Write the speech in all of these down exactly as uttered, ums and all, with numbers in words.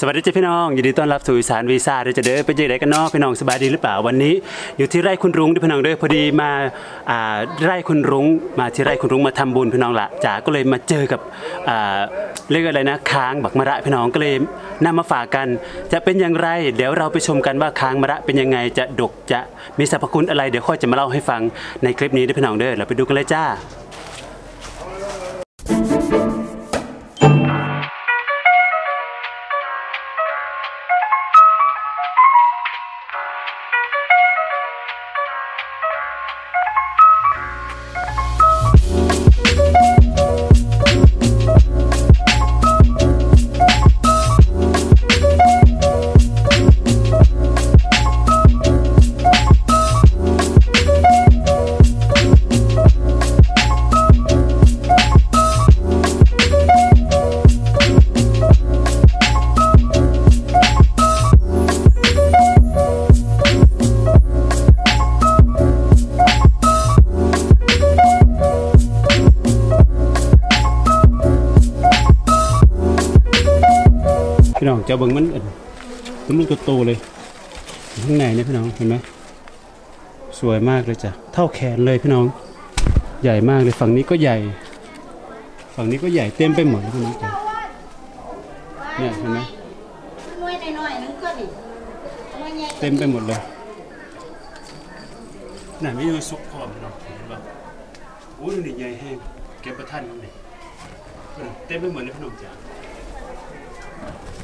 สวัสดีเจ้าพี่น้องยินดีต้อนรับสู่อีสานวีซ่าเดี๋ยวจะเดินไปเจอไหนกันเนาะพี่น้องสบายดีหรือเปล่าวันนี้อยู่ที่ไร่คุณรุ้งด้วยพี่น้องด้วยพอดีมาอ่าไร่คุณรุ้งมาที่ไร่คุณรุ้งมาทำบุญพี่น้องละจ๋าก็เลยมาเจอกับอ่าเรื่องอะไรนะค้างบักมะระพี่น้องก็เลยนำมาฝากกันจะเป็นอย่างไรเดี๋ยวเราไปชมกันว่าค้างมะระเป็นยังไงจะดกจะมีสรรพคุณอะไรเดี๋ยวค่อยจะมาเล่าให้ฟังในคลิปนี้ด้วยพี่น้องเด้อเราไปดูกันเลยจ้าพี่น้องเจ้าเบิ้งมันตุ้มลูกโตๆเลยข้างในเนี่ยพี่น้องเห็นไหมสวยมากเลยจ้ะเท่าแขนเลยพี่น้องใหญ่มากเลยฝั่งนี้ก็ใหญ่ฝั่งนี้ก็ใหญ่เต็มไปหมดเลยพี่น้องจ้ะเนี่ยเห็นไหมเต็มไปหมดเลยไหนไม่ดูซุกพร้อมพี่น้องเห็นป่ะโอ้ยนี่ใหญ่แห้งเก็บประทันตรงนี้เต็มไปหมดเลยพี่น้องจ้ะ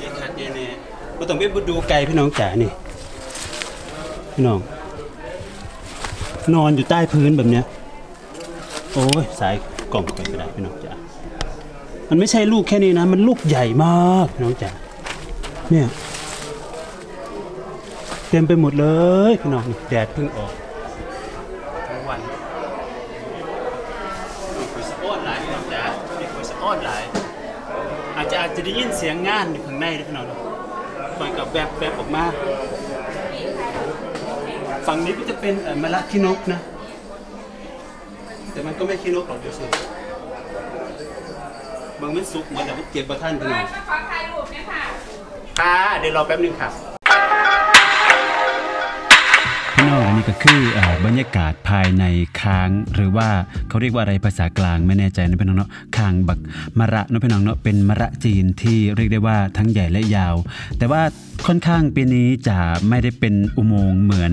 ย็นชัดเย็นเนี่ยก็ต้องไปดูไก่พี่น้องจ๋านี่พี่น้องนอนอยู่ใต้พื้นแบบเนี้ยโอ้ยสายกล่องก็ได้พี่น้องจ๋ามันไม่ใช่ลูกแค่นี้นะมันลูกใหญ่มากพี่น้องจ๋าเนี่ยเต็มไปหมดเลยพี่น้องแดดเพิ่งออกทั้งวันมีคุยสะอ้อนหลายพี่น้องจ๋ามีคุยสะอ้อนหลายอาจจะอาจจะได้ยินเสียงงานอยู่ข้างในด้วยพี่น้องคอยกับแบบแบบออกมาฝั่งนี้ก็จะเป็นมะระขี้นกนะแต่มันก็ไม่ขี้นกหรอกเดี๋ยวสิบางมันสุกเหมือนแต่ว่าเก็บประทันพี่น้องค่ะเดี๋ยวรอแป๊บนึงค่ะพี่น้องอันนี้ก็คือบรรยากาศภายในค้างหรือว่าเขาเรียกว่าอะไรภาษากลางไม่แน่ใจนะพี่น้องเนาะค้างบักมะระนะพี่น้องเนาะเป็นมะระจีนที่เรียกได้ว่าทั้งใหญ่และยาวแต่ว่าค่อนข้างปีนี้จะไม่ได้เป็นอุโมงค์เหมือน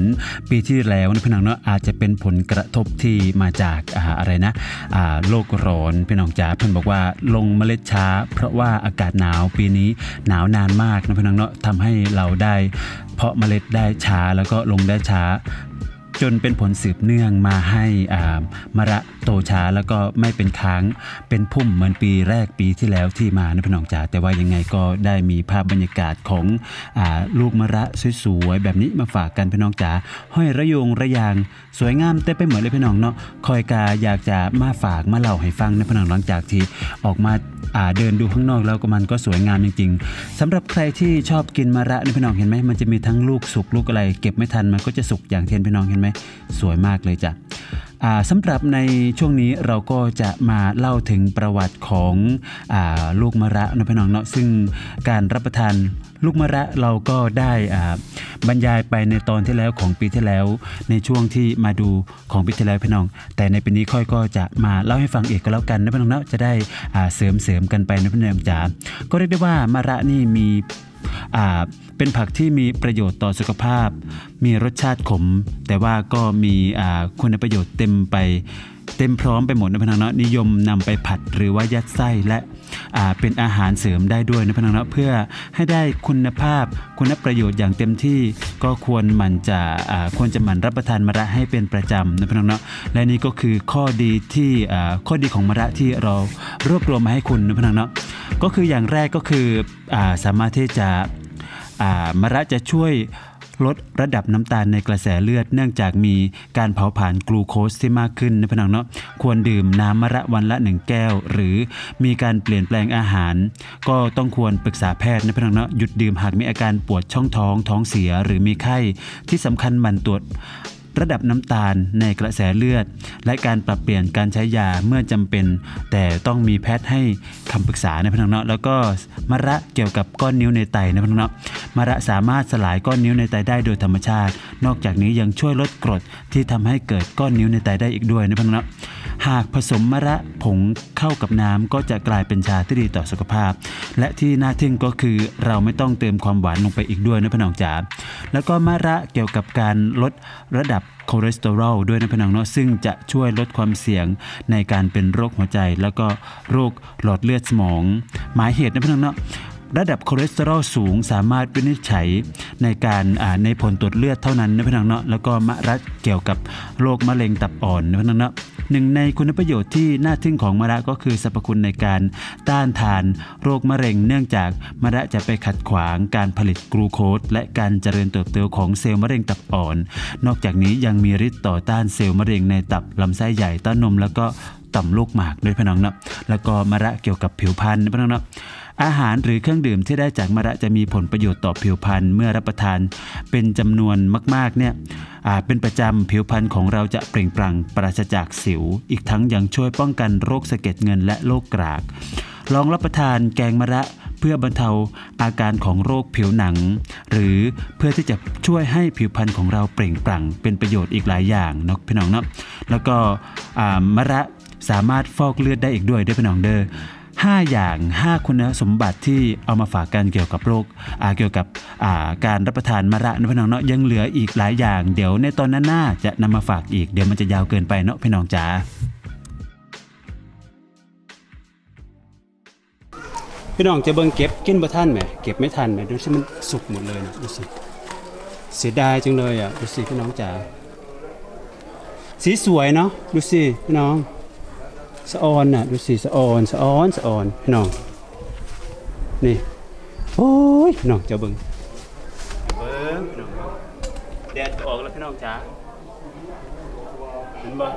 ปีที่แล้วนะพี่น้องเนาะอาจจะเป็นผลกระทบที่มาจากอ่าอะไรนะอ่าโลกร้อนพี่น้องจ๋าเพื่อนบอกว่าลงเมล็ดช้าเพราะว่าอากาศหนาวปีนี้หนาวนานมากนะพี่น้องเนาะทำให้เราได้เพาะเมล็ดได้ช้าแล้วก็ลงได้ช้าจนเป็นผลสืบเนื่องมาให้มะระโตช้าแล้วก็ไม่เป็นค้างเป็นพุ่มเหมือนปีแรกปีที่แล้วที่มานะพี่น้องจ๋าแต่ว่ายังไงก็ได้มีภาพบรรยากาศของอลูกมะระสวยๆแบบนี้มาฝากกันพี่น้องจ๋าห้อยระยงระยางสวยงามเต็มไปหมดเลยพี่น้องเนาะคอยกาอยากจะมาฝากมาเล่าให้ฟังนะพี่น้องหลังจากที่ออกมาเดินดูข้างนอกแล้วก็มันก็สวยงามจริงๆสำหรับใครที่ชอบกินมะระนะพี่น้องเห็นไหมมันจะมีทั้งลูกสุกลูกอะไรเก็บไม่ทันมันก็จะสุกอย่างเทียนพี่น้องเห็นไหมสวยมากเลยจ้ะสำหรับในช่วงนี้เราก็จะมาเล่าถึงประวัติของอาลูกมะระนะพี่น้องเนาะซึ่งการรับประทานลูกมะระเราก็ได้บรรยายไปในตอนที่แล้วของปีที่แล้วในช่วงที่มาดูของปีที่แล้วพี่น้องแต่ในปีนี้ค่อยก็จะมาเล่าให้ฟังอีกก็แล้วกันนะพี่น้องเนาะจะได้เสริมเสริมกันไปนะพี่น้องจ๋าก็เรียกได้ว่ามะระนี่มีเป็นผักที่มีประโยชน์ต่อสุขภาพมีรสชาติขมแต่ว่าก็มีคุณประโยชน์เต็มไปเต็มพร้อมไปหมดนะพี่น้องเนาะนิยมนำไปผัดหรือว่ายัดไส้และเป็นอาหารเสริมได้ด้วยนะพี่น้องเนาะเพื่อให้ได้คุณภาพคุณประโยชน์อย่างเต็มที่ก็ควรมันจะควรจะหมั่นรับประทานมะระให้เป็นประจำนะพี่น้องเนาะและนี่ก็คือข้อดีที่ข้อดีของมะระที่เรารวบรวมมาให้คุณนะพี่น้องเนาะก็คืออย่างแรกก็คือสามารถที่จะ มะระจะช่วยลดระดับน้ำตาลในกระแสเลือดเนื่องจากมีการเผาผลาญกลูโคสที่มากขึ้นนะพี่น้องเนาะควรดื่มน้ำมะระวันละหนึ่งแก้วหรือมีการเปลี่ยนแปลงอาหารก็ต้องควรปรึกษาแพทย์นะพี่น้องเนาะหยุดดื่มหากมีอาการปวดช่องท้องท้องเสียหรือมีไข้ที่สำคัญหมั่นตรวจระดับน้ำตาลในกระแสเลือดและการปรับเปลี่ยนการใช้ยาเมื่อจำเป็นแต่ต้องมีแพทย์ให้คำปรึกษาในพนักงานแล้วก็มะระเกี่ยวกับก้อนนิ้วในไตในพนักงานมะระสามารถสลายก้อนนิ้วในไตได้โดยธรรมชาตินอกจากนี้ยังช่วยลดกรดที่ทำให้เกิดก้อนนิ้วในไตได้อีกด้วยในพนักงานหากผสมมะระผงเข้ากับน้ำก็จะกลายเป็นชาที่ดีต่อสุขภาพและที่น่าทึ่งก็คือเราไม่ต้องเติมความหวานลงไปอีกด้วยนะพนักงานจ๋าแล้วก็มะระเกี่ยวกับการลดระดับคอเลสเตอรอลด้วยนะพี่น้องเนาะซึ่งจะช่วยลดความเสี่ยงในการเป็นโรคหัวใจแล้วก็โรคหลอดเลือดสมองหมายเหตุนะพี่น้องเนาะระดับคอเลสเตอรอลสูงสามารถวินิจฉัยในการในผลตรวจเลือดเท่านั้นนะพี่น้องเนาะแล้วก็มะระเกี่ยวกับโรคมะเร็งตับอ่อนนะพี่น้องเนาะหนึ่งในคุณประโยชน์ที่น่าทึ่งของมะระก็คือสรรพคุณในการต้านทานโรคมะเร็งเนื่องจากมะระจะไปขัดขวางการผลิตกลูโคสและการเจริญเติบโตของเซลล์มะเร็งตับอ่อนนอกจากนี้ยังมีฤทธิ์ต่อต้านเซลล์มะเร็งในตับลำไส้ใหญ่เต้านมแล้วก็ต่อมลูกหมากด้วยพี่น้องเนาะแล้วก็มะระเกี่ยวกับผิวพรรณพี่น้องเนาะอาหารหรือเครื่องดื่มที่ได้จากมะระจะมีผลประโยชน์ต่อผิวพรรณเมื่อรับประทานเป็นจำนวนมากๆเนี่ยเป็นประจำผิวพรรณของเราจะเปล่งปลั่งปราศจากสิวอีกทั้งยังช่วยป้องกันโรคสะเก็ดเงินและโรคกรากลองรับประทานแกงมะระเพื่อบรรเทาอาการของโรคผิวหนังหรือเพื่อที่จะช่วยให้ผิวพรรณของเราเปล่งปลั่งเป็นประโยชน์อีกหลายอย่างเนาะพี่น้องเนาะแล้วก็มะระสามารถฟอกเลือดได้อีกด้วยด้วยพี่น้องเด้อห้าอย่างห้าคุณสมบัติที่เอามาฝากกันเกี่ยวกับโรคเกี่ยวกับการรับประทานมะระนะพี่น้องเนาะยังเหลืออีกหลายอย่างเดี๋ยวในตอนหน้าจะนำมาฝากอีกเดี๋ยวมันจะยาวเกินไปเนาะพี่น้องจ๋าพี่น้องจะเบิ่งเก็บกินบ่ทันไหมเก็บไม่ทันไหมดูสิมันสุกหมดเลยนะดูสิเสียดายจังเลยอ่ะดูสิพี่น้องจ๋าสีสวยเนาะดูสิพี่น้องสะออนน่ะดูสิสะออนสะออนสะออนพี่น้องนี่โอ้ยพี่น้องเจ้าเบิ้งเบิ้งพี่น้องแดดออกแล้วพี่น้องจ๋าเห็นบ่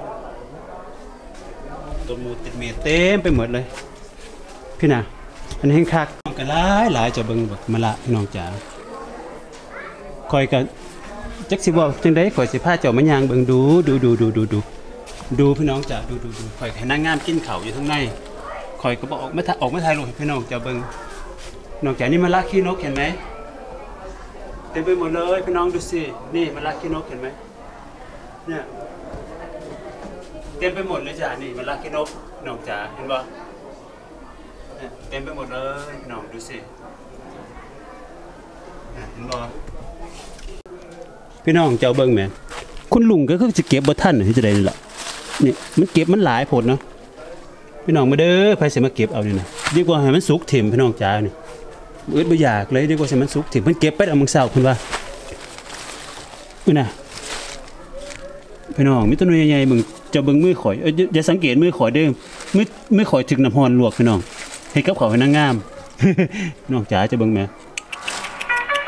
ต้นมูติดเมียเต็มไปหมดเลยพี่น่ะอันนี้คักก็หลายหลายเจ้าเบิ้งบักมะระพี่น้องจ๋าคอยกันจักสิบ่จังได๋คอยสิพาเจ้ามะย่างเบิ่งดูดูดูดูดูดูดูพี่น้องจะดูดูดูคอยแค่นั่งงามกินเขาอยู่ทั้งในคอยก็บอกออกไม่ถ่ายออกไม่ถ่ายลงพี่น้องจะเบิ้งน้องแกนี่มะระขี้นกเห็นไหมเต็มไปหมดเลยพี่น้องดูสินี่มะระขี้นกเห็นไหมเนี่ยเต็มไปหมดเลยจ้ะนี่มะระขี้นกน้องจ๋าเห็นปะเนี่ยเต็มไปหมดเลยพี่น้องดูสิเห็นปะพี่น้องจะเบิ้งไหมคุณลุงก็คือจะเก็บบะท่านที่จะได้ล่ะนี่มันเก็บมันหลายผลเนาะพี่น้องมาเด้อไปเสียมาเก็บเอาเนี่ยนะดีกว่าให้มันสุกถิ่มพี่น้องจ๋าเนี่ยอืดไม่อยากเลยดีกว่าเสียมันสุกถิ่มมันเก็บไปเอามังเสาคุณว่านี่นะพี่น้องมิตรนุ่ยใหญ่ๆมึงจะเบิ้งมือข่อยอย่าสังเกตมือข่อยเด้อมือมือข่อยถึงน้ำหอนลวกพี่น้องให้กับข่อยนางงามน้องจ๋าจะเบิ้งไหม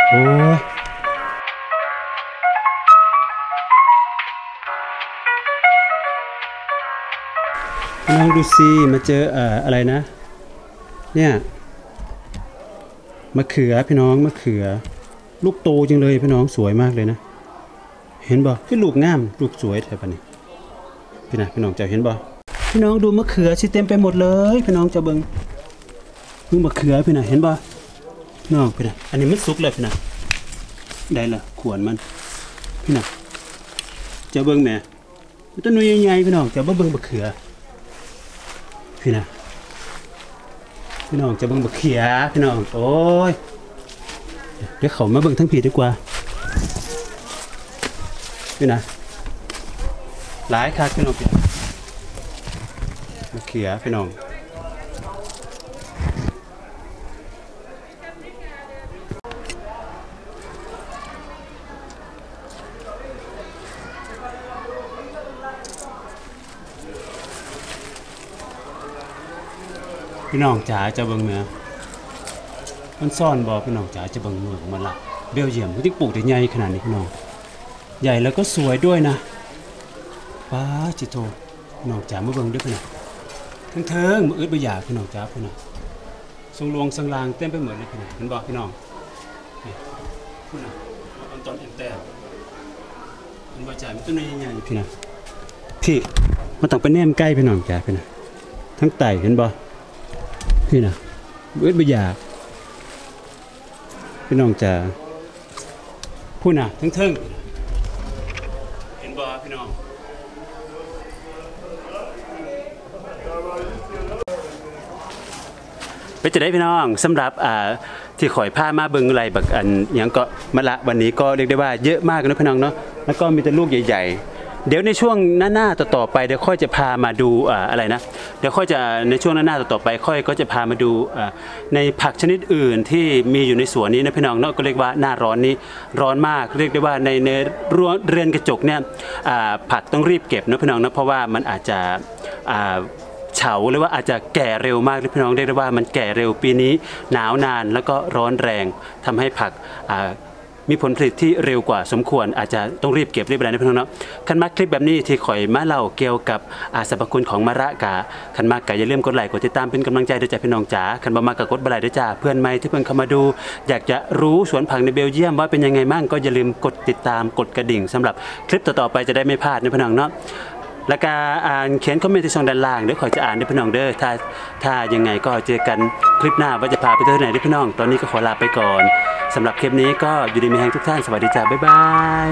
โอ้น้องดูสิมาเจออะไรนะเนี่ยมะเขือพี่น้องมะเขือลูกโตจังเลยพี่น้องสวยมากเลยนะเห็นบ่คือลูกงามลูกสวยแถวนี้พี่นะพี่น้องจะเห็นบ่พี่น้องดูมะเขือสิเต็มไปหมดเลยพี่น้องจะเบิ้งดูมะเขือพี่นะเห็นบ่น้องพี่นะอันนี้มันสุกเลยพี่นะได้ละขวนมันพี่นะจะเบิ้งแม่ต้นนุ่ยใหญ่ๆพี่น้องจะเบิ้งมะเขือพี่น้องพี่น้องจะเบิ่งบักเขียพี่น้องโอ้ยเดี๋ยวเขามาเบิ่งทั้งผีดีกว่าพี่นะหลายคักพี่น้องพี่บักเขียพี่น้องพี่น้องจ๋าจะเบิ่งเนื้อ มันซ่อนบ่พี่น้องจ๋าจะบังเมืองมาละเบลเยียมที่ปลูกได้ใหญ่ขนาดนี้พี่น้องใหญ่แล้วก็สวยด้วยนะป้าจิโตพี่น้องจ๋าเมื่อเบิ่งด้วยพี่น้องทั้งเทิงมืออึดบะหยาพี่น้องจ๋าพี่น้องทรงลวงทรงลางเต็มไปหมดเลยพี่น้องมันบอกพี่น้องพี่น้องอันตอนเต็มมันว่าจ๋ามันต้นใหญ่ๆพี่น้องพี่มันต้องไปแนมใกล้พี่น้องจ๋าพี่น้องทั้งไต่เห็นบ่พี่น้องมืออึดบะหยาพี่น้องจะพูดนะทั้งทึ่งเห็นบ่พี่น้องไปจะได้พี่น้องสำหรับที่ข่อยผ้ามาเบิงไรบักอันอย่างก็มะละวันนี้ก็เรียกได้ว่าเยอะมากนะพี่น้องเนาะแล้วก็มีแต่ลูกใหญ่ๆเดี๋ยวในช่วงหน้าต่อไปเดี๋ยวค่อยจะพามาดูอะไรนะเดี๋ยวค่อยจะในช่วงหน้าต่อไปค่อยก็จะพามาดูในผักชนิดอื่นที่มีอยู่ในสวนนี้นะพี่น้องเนาะก็เรียกว่าหน้าร้อนนี้ร้อนมากเรียกได้ว่าในในรั้วเรือนกระจกเนี่ยผักต้องรีบเก็บนะพี่น้องนะเพราะว่ามันอาจจะเฉาหรือว่าอาจจะแก่เร็วมากนะพี่น้องเรียกได้ว่ามันแก่เร็วปีนี้หนาวนานแล้วก็ร้อนแรงทำให้ผักมีผลผลิตที่เร็วกว่าสมควรอาจจะต้องรีบเก็บรีบอะไรนะพี่น้องเนาะคันมาคลิปแบบนี้ที่ข่อยมาเล่าเกี่ยวกับสรรพคุณของมะระกาคันมากะอย่าลืมกดไลค์กดติดตามเป็นกำลังใจด้วยจ้าพี่น้องจ๋าคันบ่มากะกดบ่ไลค์ด้วยจ้าเพื่อนใหม่ที่เพิ่งเข้ามาดูอยากจะรู้สวนผักในเบลเยียมว่าเป็นยังไงบ้างก็อย่าลืมกดติดตามกดกระดิ่งสำหรับคลิปต่อๆไปจะได้ไม่พลาดนะพี่น้องเนาะแล้วก็อ่านเขียนคอมเมนต์ที่ช่องด้านล่างเดี๋ยวข่อยจะอ่านด้วยพี่น้องเด้อถ้าถ้ายังไงก็เจอกันคลิปหน้าว่าจะพาไปที่ไหนด้วยพี่น้องตอนนี้ก็ขอลาไปก่อนสำหรับคลิปนี้ก็อยู่ดีมีแรงทุกท่านสวัสดีจ้าบ๊ายบาย